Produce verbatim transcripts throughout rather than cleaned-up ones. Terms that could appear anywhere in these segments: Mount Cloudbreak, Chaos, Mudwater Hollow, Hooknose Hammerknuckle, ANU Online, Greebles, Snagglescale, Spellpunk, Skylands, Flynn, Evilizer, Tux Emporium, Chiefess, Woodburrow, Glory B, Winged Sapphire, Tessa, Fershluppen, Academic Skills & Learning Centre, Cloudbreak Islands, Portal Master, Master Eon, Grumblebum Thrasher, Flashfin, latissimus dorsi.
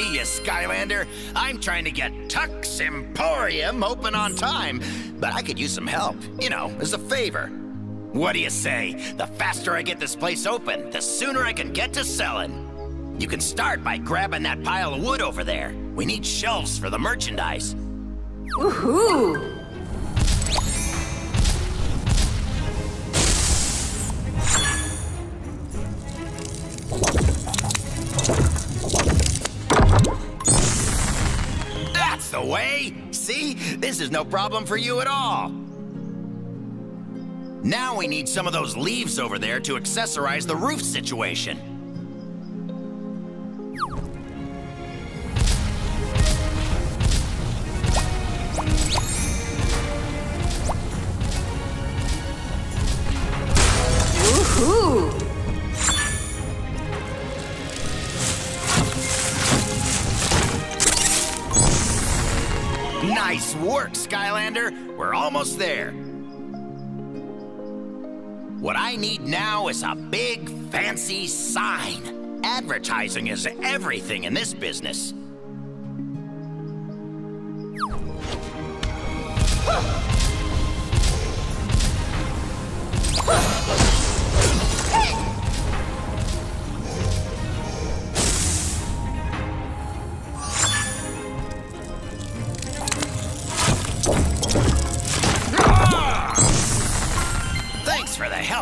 see you, Skylander. I'm trying to get Tux Emporium open on time, but I could use some help, you know, as a favor. What do you say? The faster I get this place open, the sooner I can get to selling. You can start by grabbing that pile of wood over there. We need shelves for the merchandise. Woohoo! That's the way! See? This is no problem for you at all. Now we need some of those leaves over there to accessorize the roof situation. Nice work, Skylander. We're almost there. What I need now is a big, fancy sign. Advertising is everything in this business.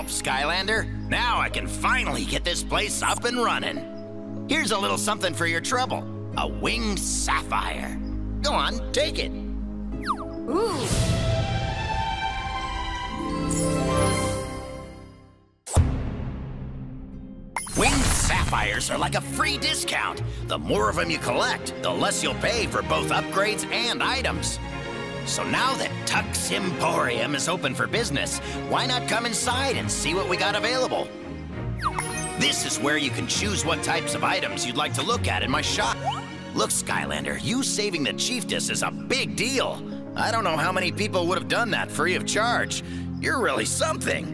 Skylander, now I can finally get this place up and running. Here's a little something for your trouble. A winged sapphire. Go on, take it. Ooh. Winged sapphires are like a free discount. The more of them you collect, the less you'll pay for both upgrades and items. So now that Tux Emporium is open for business, why not come inside and see what we got available? This is where you can choose what types of items you'd like to look at in my shop. Look, Skylander, you saving the Chiefess is a big deal. I don't know how many people would have done that free of charge. You're really something.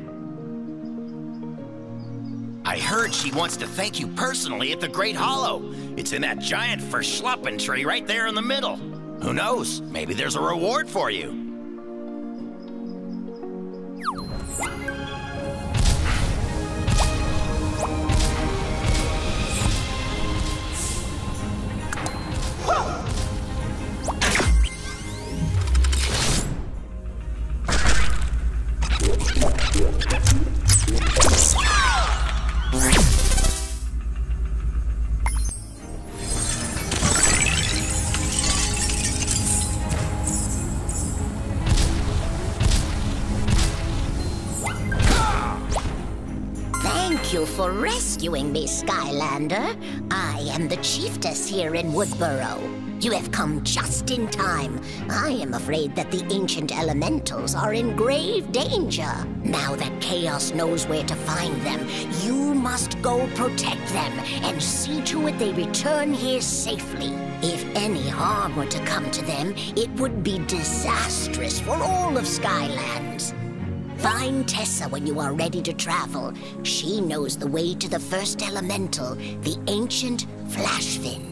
I heard she wants to thank you personally at the Great Hollow. It's in that giant Fershluppen tree right there in the middle. Who knows? Maybe there's a reward for you. For rescuing me, Skylander. I am the Chiefess here in Woodburrow. You have come just in time. I am afraid that the ancient elementals are in grave danger. Now that Chaos knows where to find them, you must go protect them and see to it they return here safely. If any harm were to come to them, it would be disastrous for all of Skylands. Find Tessa when you are ready to travel. She knows the way to the first elemental, the ancient Flashfin.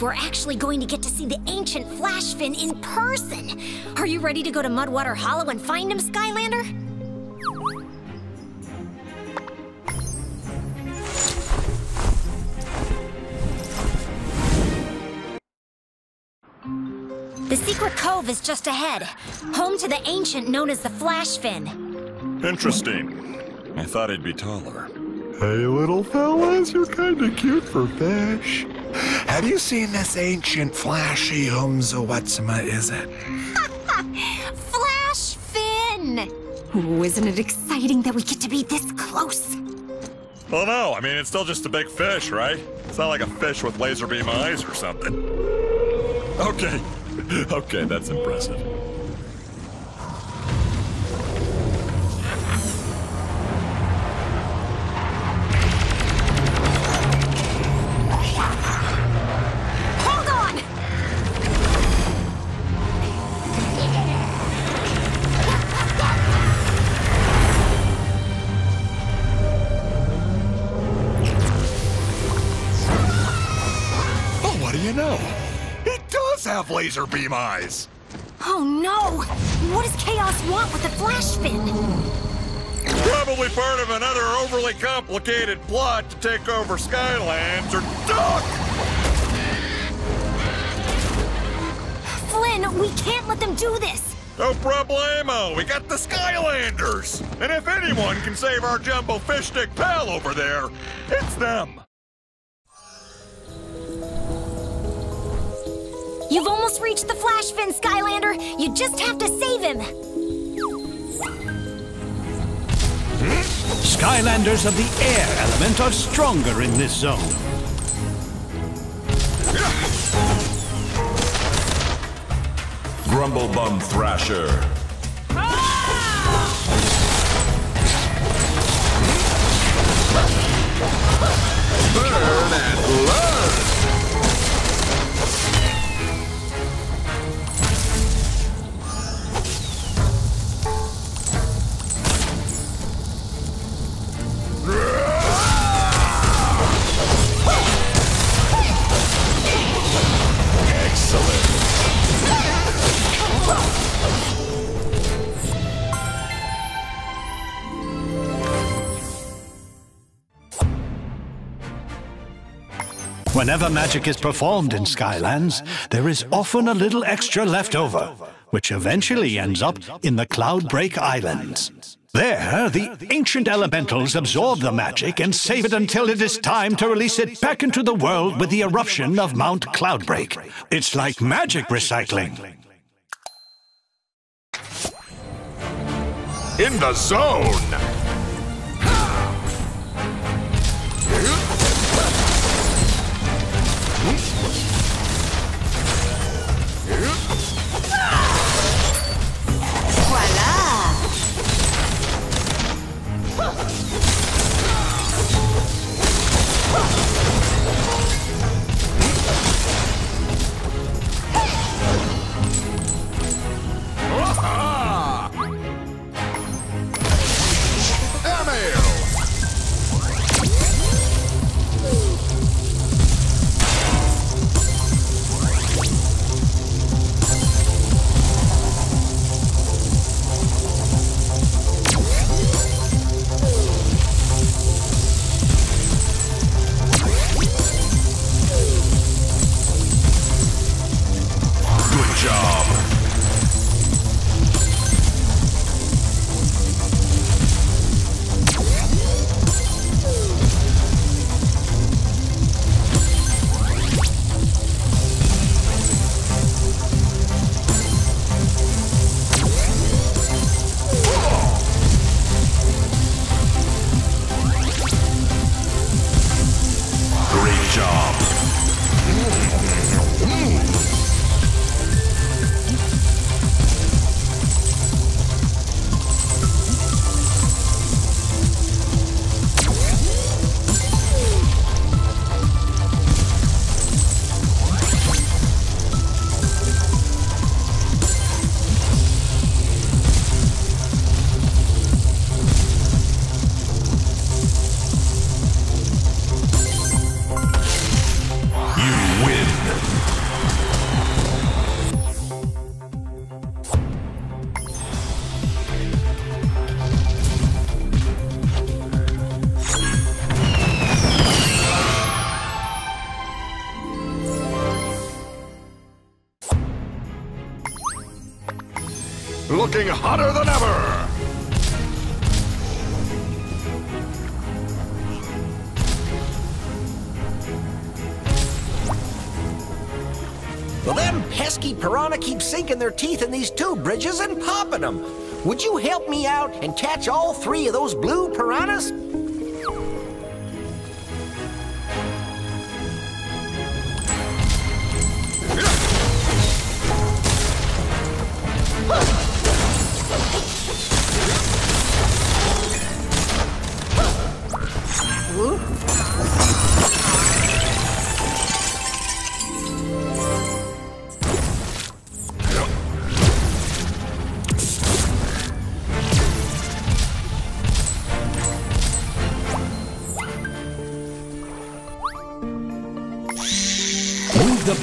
We're actually going to get to see the ancient Flashfin in person. Are you ready to go to Mudwater Hollow and find him, Skylander? The secret cove is just ahead, home to the ancient known as the Flashfin. Interesting. I thought it'd be taller. Hey, little fellas, you're kinda cute for fish. Have you seen this ancient flashy humza whatsma, is it? Flashfin! Oh, isn't it exciting that we get to be this close? Well, no, I mean, it's still just a big fish, right? It's not like a fish with laser beam eyes or something. Okay, okay, that's impressive. Laser beam eyes. Oh no! What does Chaos want with the Flashfin? Probably part of another overly complicated plot to take over Skylands or duck! Flynn, we can't let them do this! No problemo! We got the Skylanders! And if anyone can save our jumbo fish stick pal over there, it's them! You've almost reached the Flashfin, Skylander! You just have to save him! Skylanders of the air element are stronger in this zone. Grumblebum Thrasher. Ah! Burn and learn! Whenever magic is performed in Skylands, there is often a little extra left over, which eventually ends up in the Cloudbreak Islands. There, the ancient elementals absorb the magic and save it until it is time to release it back into the world with the eruption of Mount Cloudbreak. It's like magic recycling. In the zone! Looking hotter than ever! Well, them pesky piranha keep sinking their teeth in these tube bridges and popping them. Would you help me out and catch all three of those blue piranhas?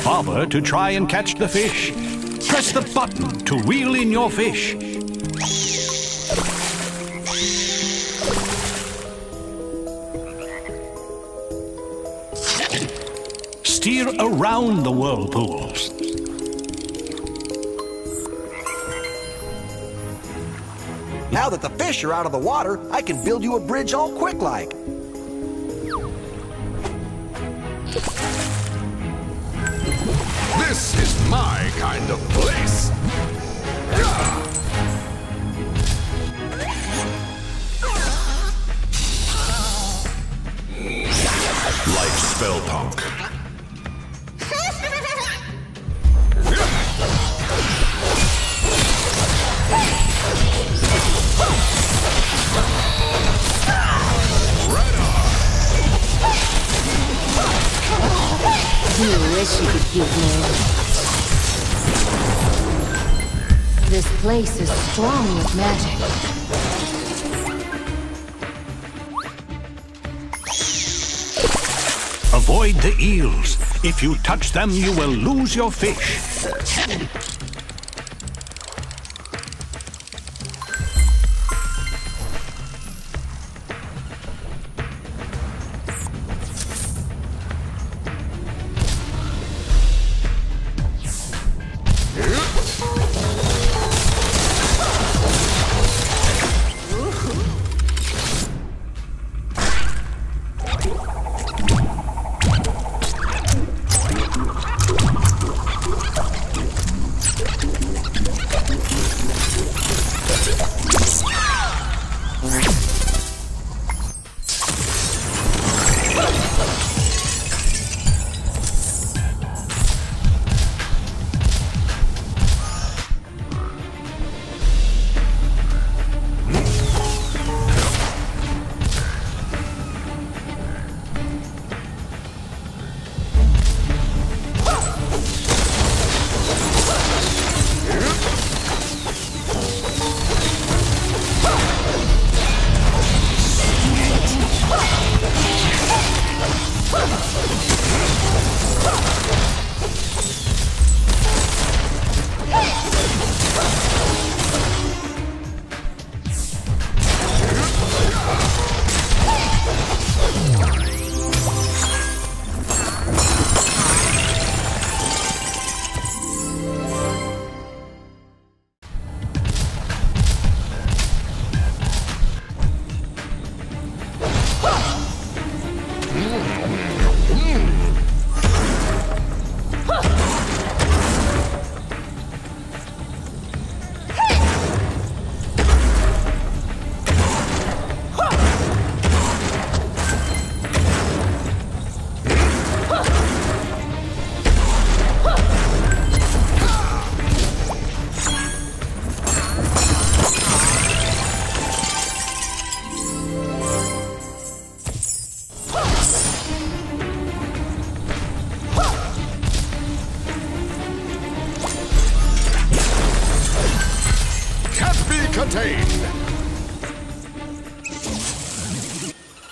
Bobber to try and catch the fish. Press the button to reel in your fish. Steer around the whirlpools. Now that the fish are out of the water, I can build you a bridge all quick-like. This is my kind of place. Yeah. Like Spellpunk. You wish you could give me. This place is strong with magic. Avoid the eels. If you touch them, you will lose your fish.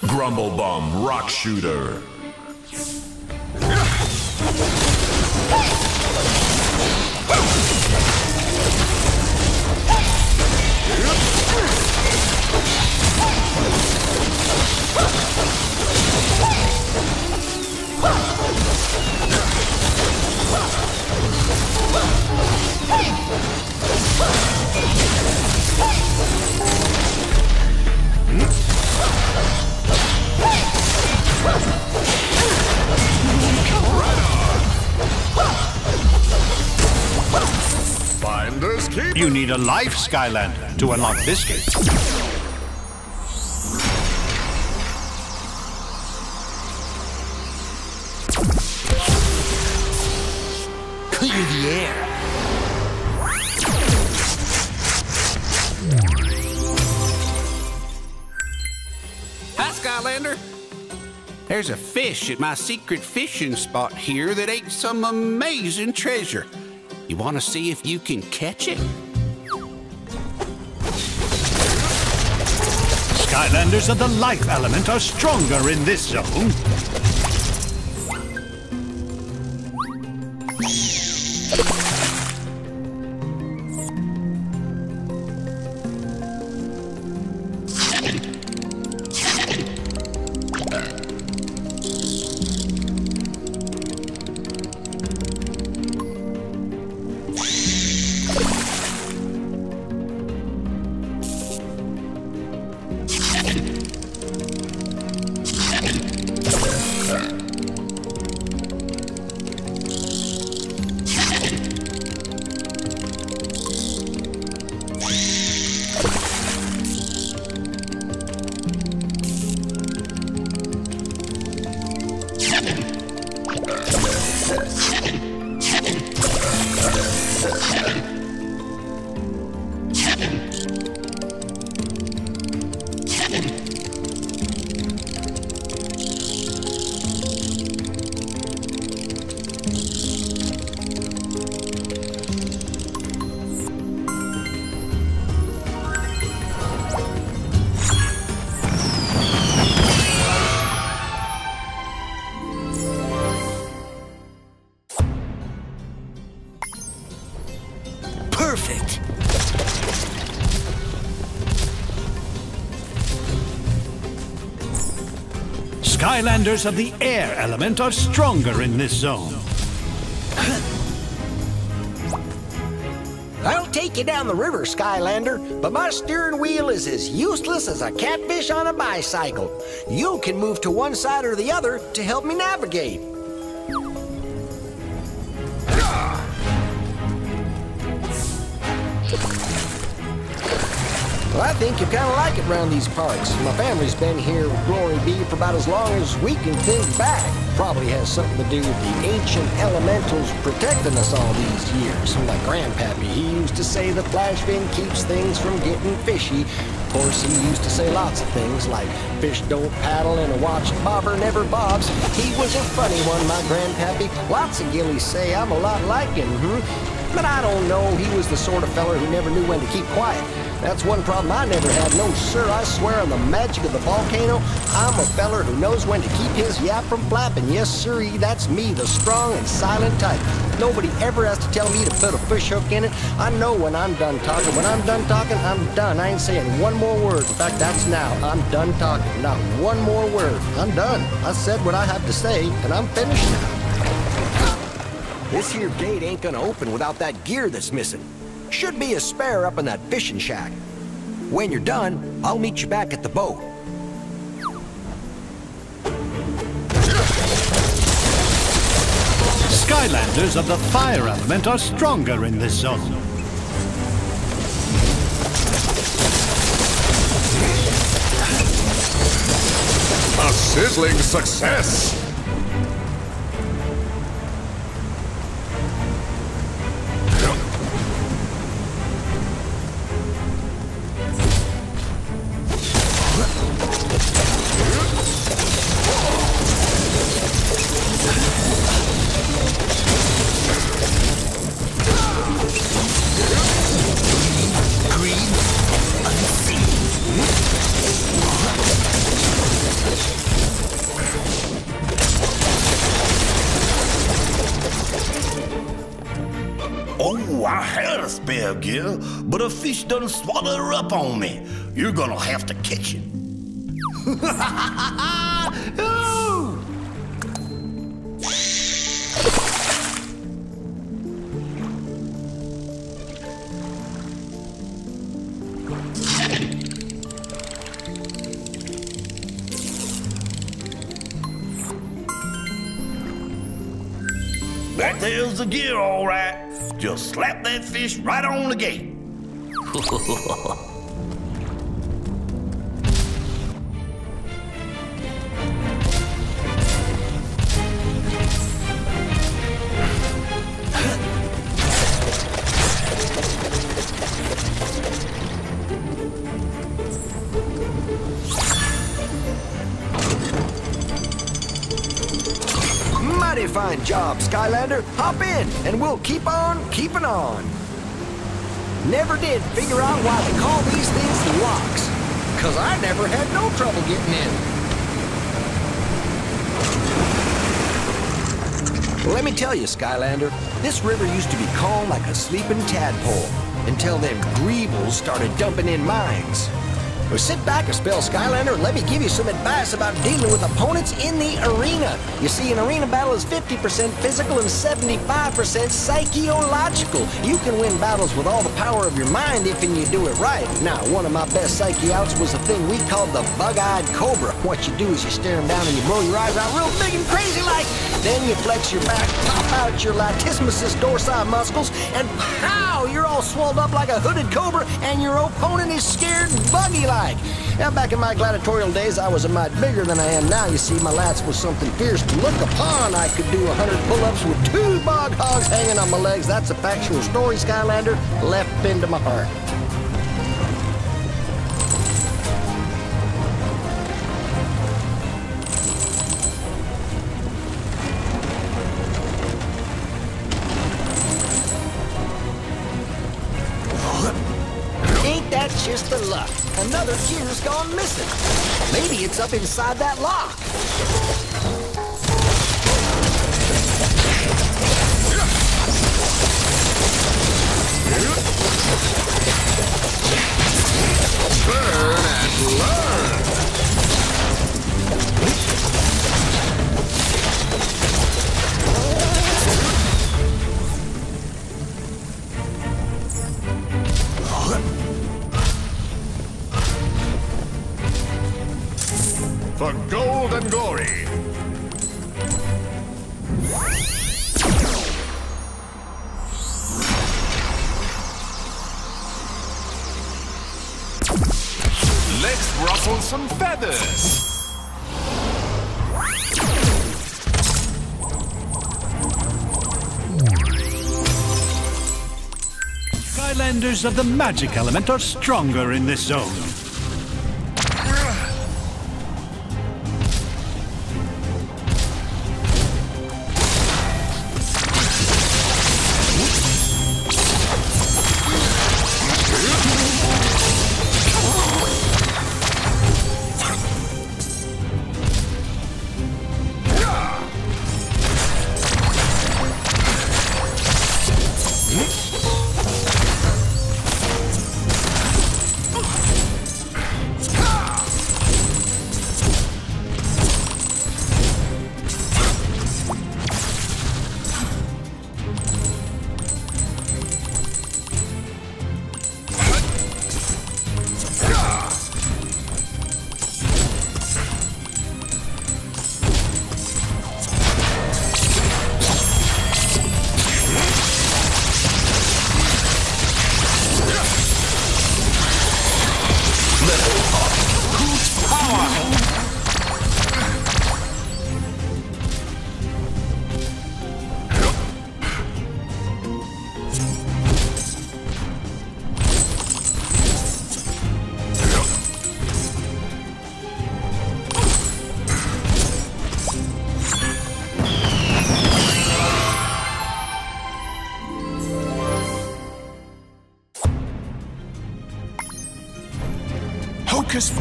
Grumblebum Rock Shooter. Let's go. You need a life, Skylander, to unlock this gate. Clear the air. Hi, Skylander. There's a fish at my secret fishing spot here that ate some amazing treasure. You want to see if you can catch it? Skylanders of the life element are stronger in this zone. Skylanders of the air element are stronger in this zone. I'll take you down the river, Skylander, but my steering wheel is as useless as a catfish on a bicycle. You can move to one side or the other to help me navigate. Well, I think you kind of like it around these parts. My family's been here with Glory B for about as long as we can think back. Probably has something to do with the ancient elementals protecting us all these years. From my grandpappy, he used to say the Flashfin keeps things from getting fishy. Of course, he used to say lots of things like fish don't paddle and a watched bobber never bobs. He was a funny one, my grandpappy. Lots of gillies say I'm a lot like him, hmm? But I don't know, he was the sort of feller who never knew when to keep quiet. That's one problem I never had. No, sir, I swear on the magic of the volcano, I'm a feller who knows when to keep his yap from flapping. Yes, sir, that's me, the strong and silent type. Nobody ever has to tell me to put a fish hook in it. I know when I'm done talking. When I'm done talking, I'm done. I ain't saying one more word. In fact, that's now. I'm done talking. Not one more word. I'm done. I said what I have to say, and I'm finished now. This here gate ain't gonna open without that gear that's missing. Should be a spare up in that fishing shack. When you're done, I'll meet you back at the boat. Skylanders of the fire element are stronger in this zone. A sizzling success! Gear, but a fish done swallowed her up on me. You're gonna have to catch it. That There's the gear, all right. Just slap that fish right on the gate. Fine job, Skylander. Hop in, and we'll keep on keeping on. Never did figure out why they call these things locks, because I never had no trouble getting in. Let me tell you, Skylander, this river used to be calm like a sleeping tadpole until them greebles started dumping in mines. Well, sit back a spell, Skylander, and let me give you some advice about dealing with opponents in the arena. You see, an arena battle is fifty percent physical and seventy-five percent psychological. You can win battles with all the power of your mind if and you do it right. Now, one of my best psyche outs was a thing we called the bug-eyed cobra. What you do is you stare him down and you blow your eyes out real big and crazy-like. Then you flex your back, pop out your latissimus dorsi muscles, and pow, you're all swelled up like a hooded cobra, and your opponent is scared buggy-like. Now, back in my gladiatorial days, I was a mite bigger than I am now. You see, my lats was something fierce to look upon. I could do a hundred pull-ups with two bog hogs hanging on my legs. That's a factual story, Skylander, left into my heart. Just the luck. Another gear's gone missing. Maybe it's up inside that lock. Burn and learn. For gold and glory. Let's ruffle some feathers. Skylanders of the magic element are stronger in this zone.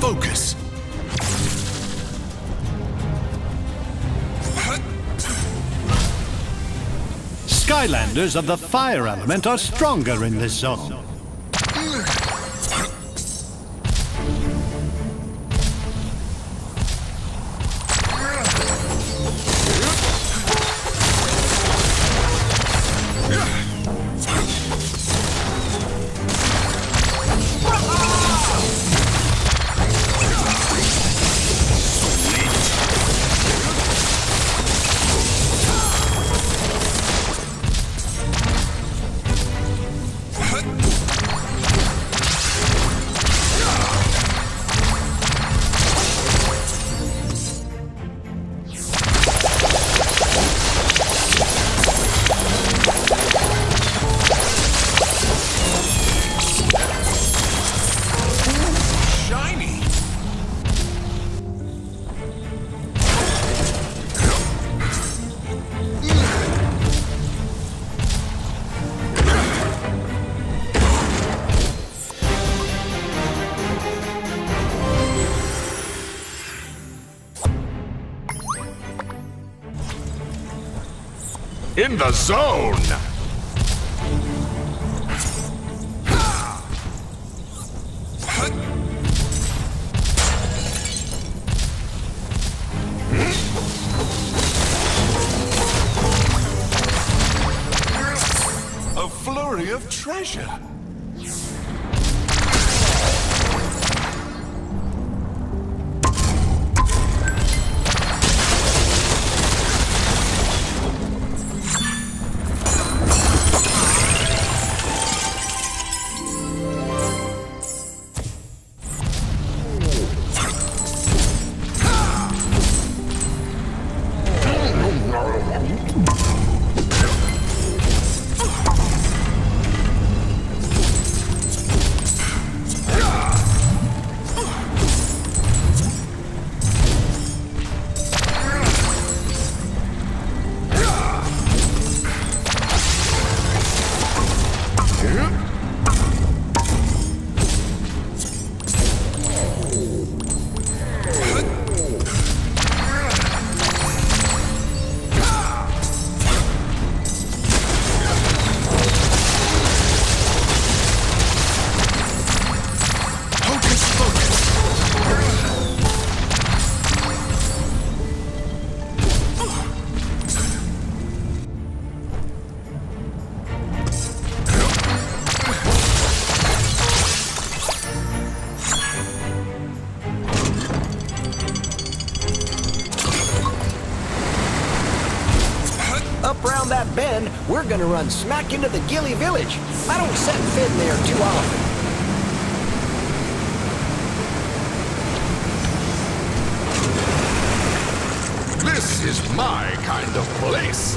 Focus. Skylanders of the fire element are stronger in this zone. in the zone. A flurry of treasure. We're gonna run smack into the Gilly Village. I don't set Finn there too often. This is my kind of place.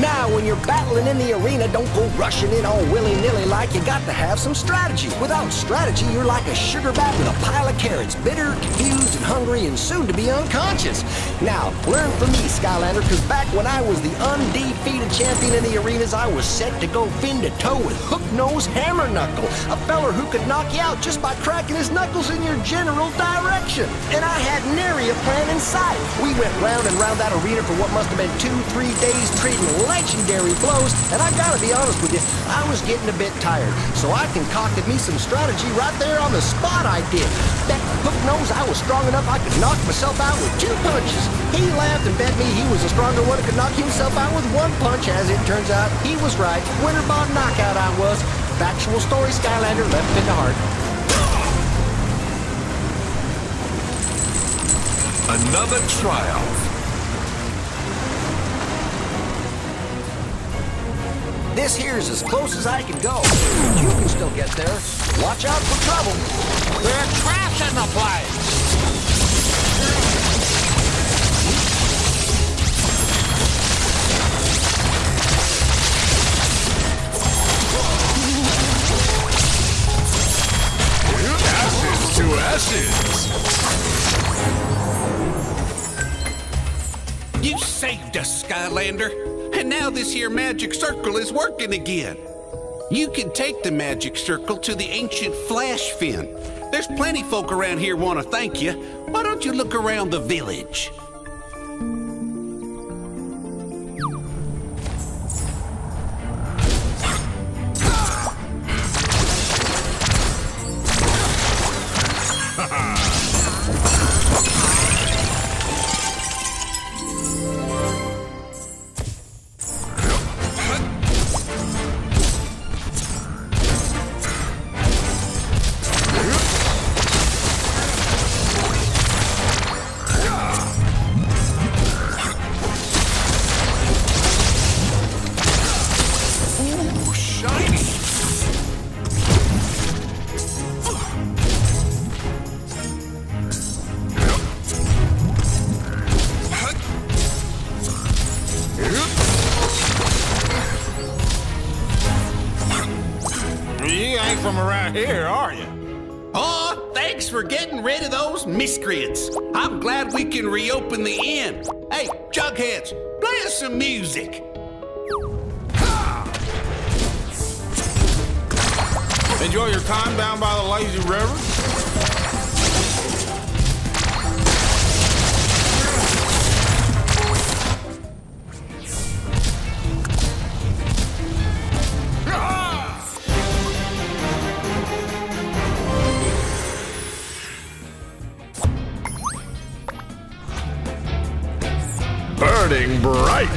Now, when you're battling in the arena, don't go rushing in all willy-nilly like. You got to have some strategy. Without strategy, you're like a sugar bat with a pile of carrots, bitter, confused, and hungry, and soon to be unconscious. Now, learn from me, Skylander, because back when I was the undefeated champion in the arenas, I was set to go fin-to-toe with Hooknose Hammerknuckle, a feller who could knock you out just by cracking his knuckles in your general direction. And I had nary a plan in sight. We went round and round that arena for what must have been two, three days trading legendary blows, and I gotta be honest with you, I was getting a bit tired, so I concocted me some strategy right there on the spot I did. That hook knows I was strong enough I could knock myself out with two punches. He laughed and bet me he was a stronger one who could knock himself out with one punch. As it turns out, he was right. Winner by knockout I was. Factual story, Skylander, left in the heart. Another triumph. This here's as close as I can go. You can still get there. Watch out for trouble. They're trashing the place. Ashes to ashes. You saved us, Skylander. And now this here magic circle is working again. You can take the magic circle to the ancient Flashfin. There's plenty folk around here want to thank you. Why don't you look around the village? Miscreants. I'm glad we can reopen the inn. Hey, Jugheads, play us some music. Enjoy your time down by the lazy river. bright.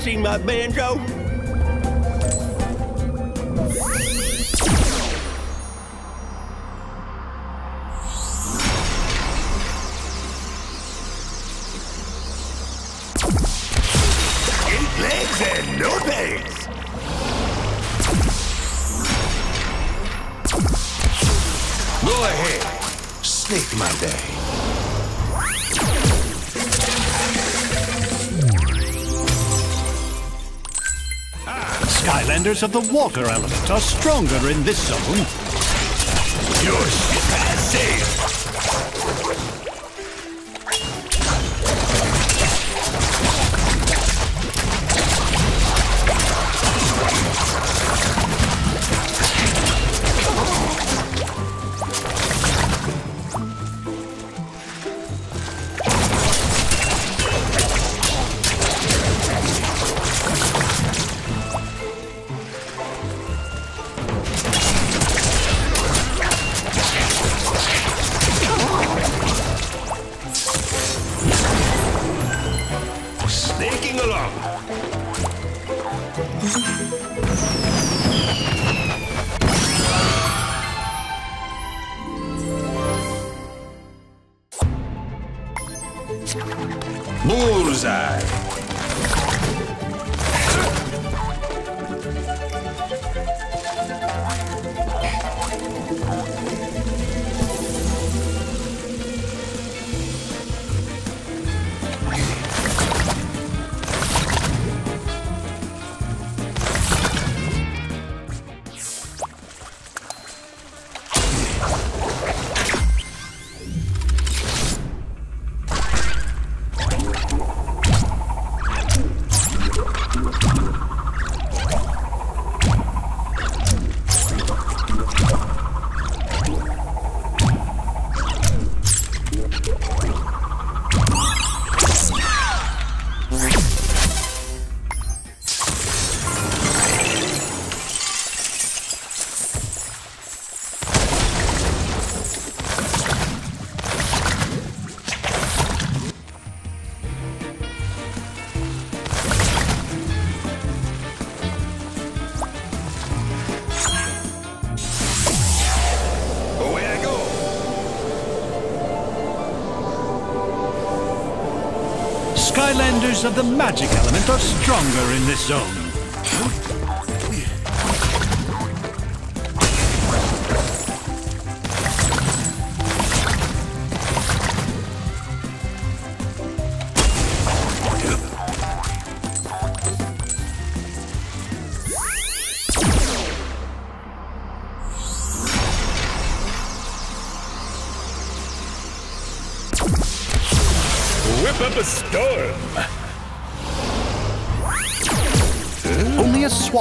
Seen my banjo? Eight legs and no pace. Go ahead, snake my day. Skylanders of the water element are stronger in this zone. Your ship has Skylanders of the magic element are stronger in this zone.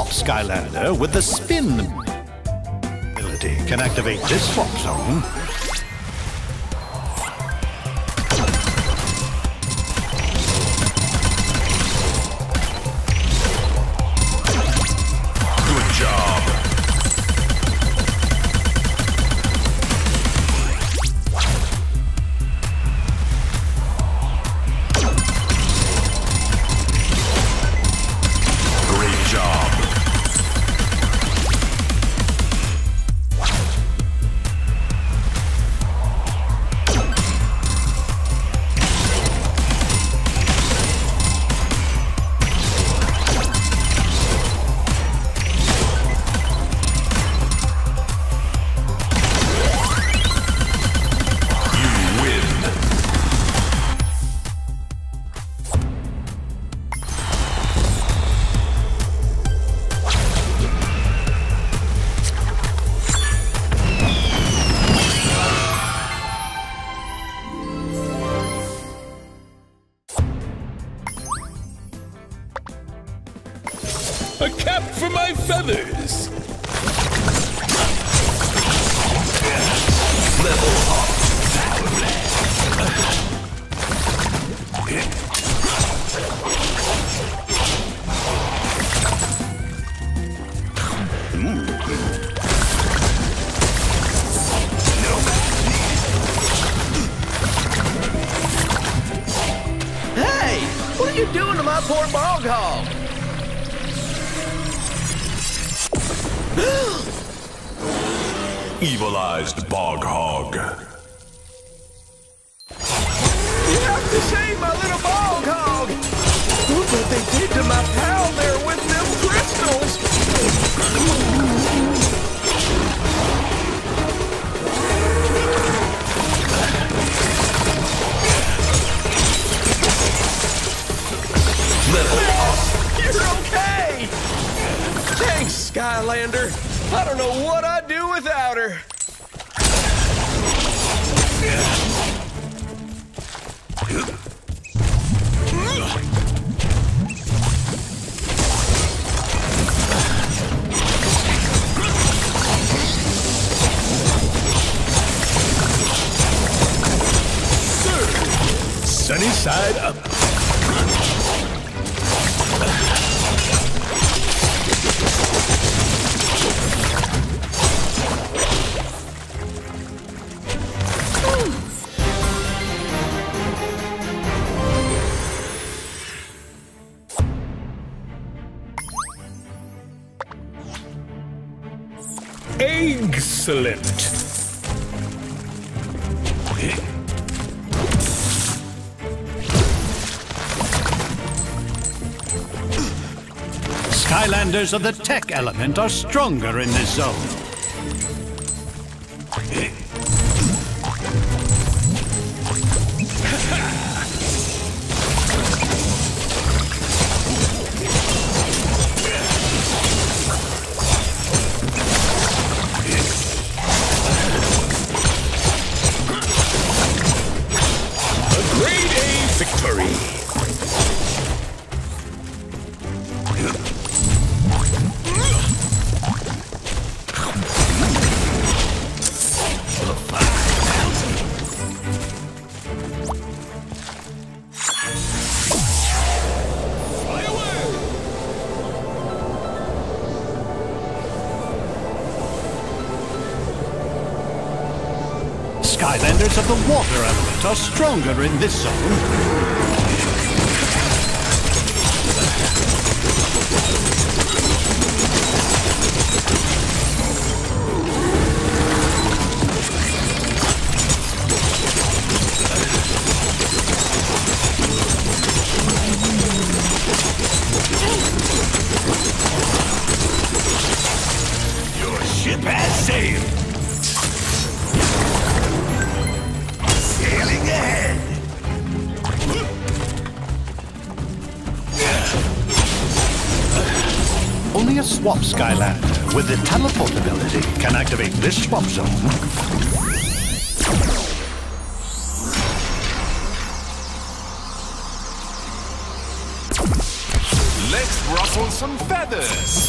Skylander with the spin ability can activate this swap zone. Good job. A cap for my feathers! Level up. Hey! What are you doing to my poor bog hog? Evilized bog hog. You have to save my little bog hog! Look what they did to my pal there with them crystals! Well, you're okay! Thanks, Skylander! I don't know what I'd do without her! Sunny side up. Excellent. Skylanders of the tech element are stronger in this zone. A grade A victory. Skylanders of the water element are stronger in this zone. Your ship has sailed! Only a swamp Skylander with the teleport ability can activate this swamp zone. Let's ruffle some feathers!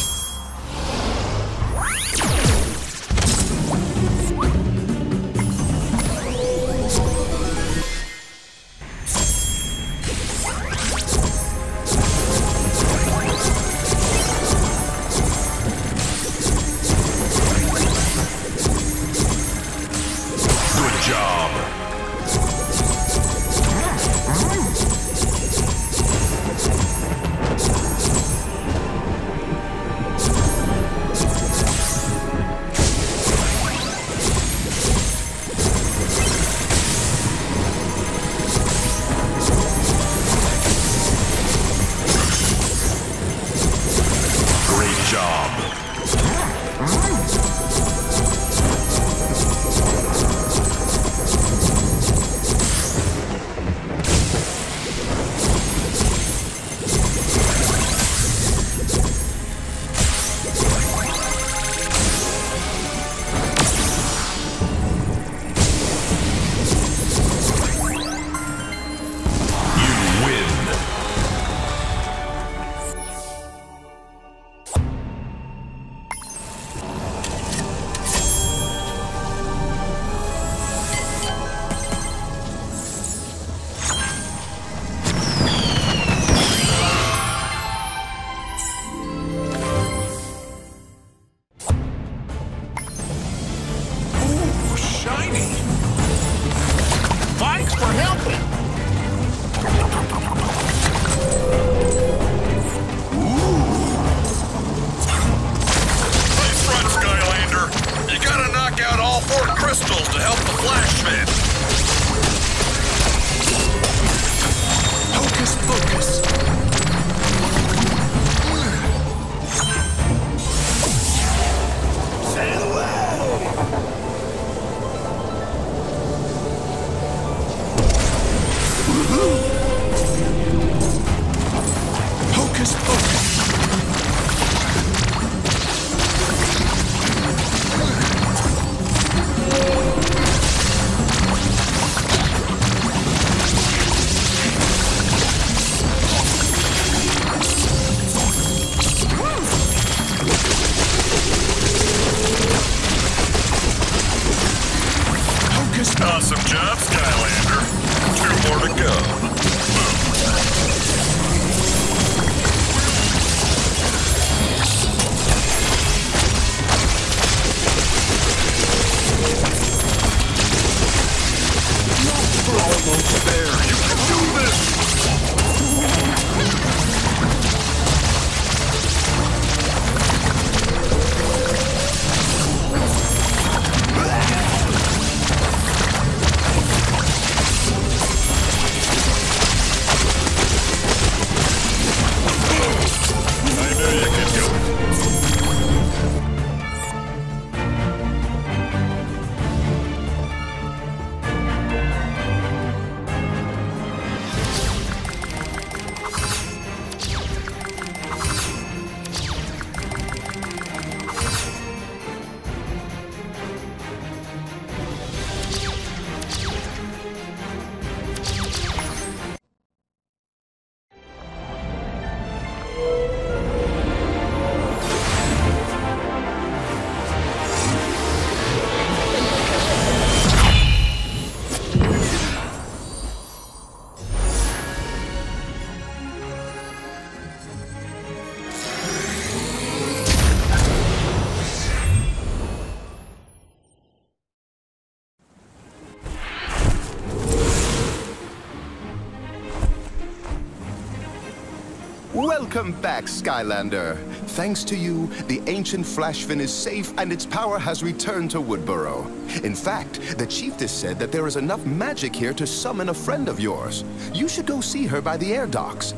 Welcome back, Skylander. Thanks to you, the ancient Flashfin is safe and its power has returned to Woodburrow. In fact, the Chiefess said that there is enough magic here to summon a friend of yours. You should go see her by the air docks.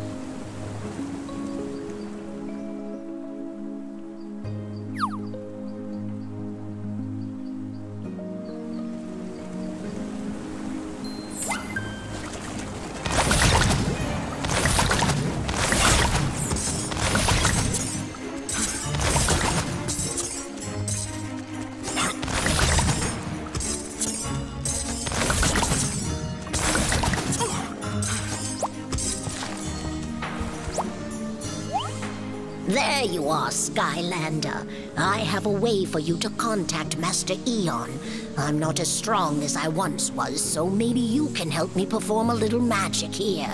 There you are, Skylander. I have a way for you to contact Master Eon. I'm not as strong as I once was, so maybe you can help me perform a little magic here.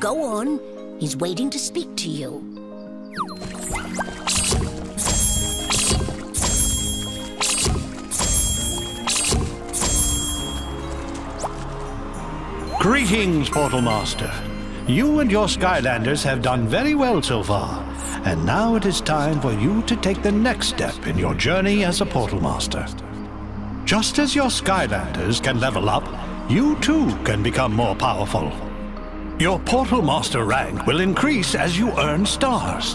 Go on. He's waiting to speak to you. Greetings, Portal Master. You and your Skylanders have done very well so far, and now it is time for you to take the next step in your journey as a Portal Master. Just as your Skylanders can level up, you too can become more powerful. Your Portal Master rank will increase as you earn stars.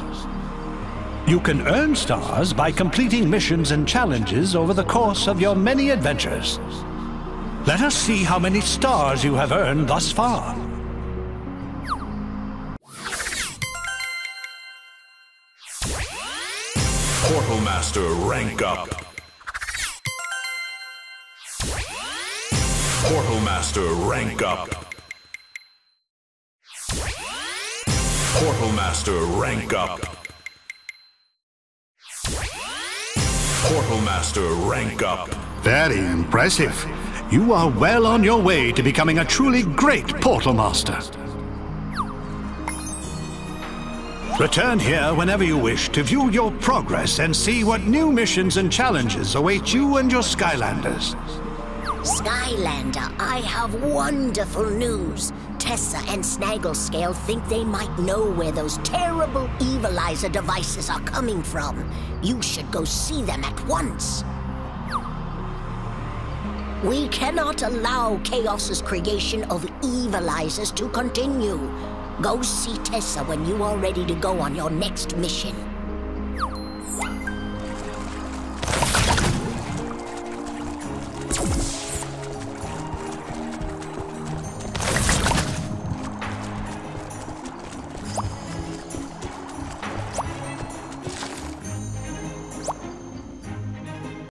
You can earn stars by completing missions and challenges over the course of your many adventures. Let us see how many stars you have earned thus far. Portal Master rank up. Portal Master rank up. Portal Master rank up. Portal Master rank up. Very impressive. You are well on your way to becoming a truly great Portal Master. Return here whenever you wish to view your progress and see what new missions and challenges await you and your Skylanders. Skylander, I have wonderful news. Tessa and Snagglescale think they might know where those terrible Evilizer devices are coming from. You should go see them at once. We cannot allow Chaos's creation of Evilizers to continue. Go see Tessa when you are ready to go on your next mission.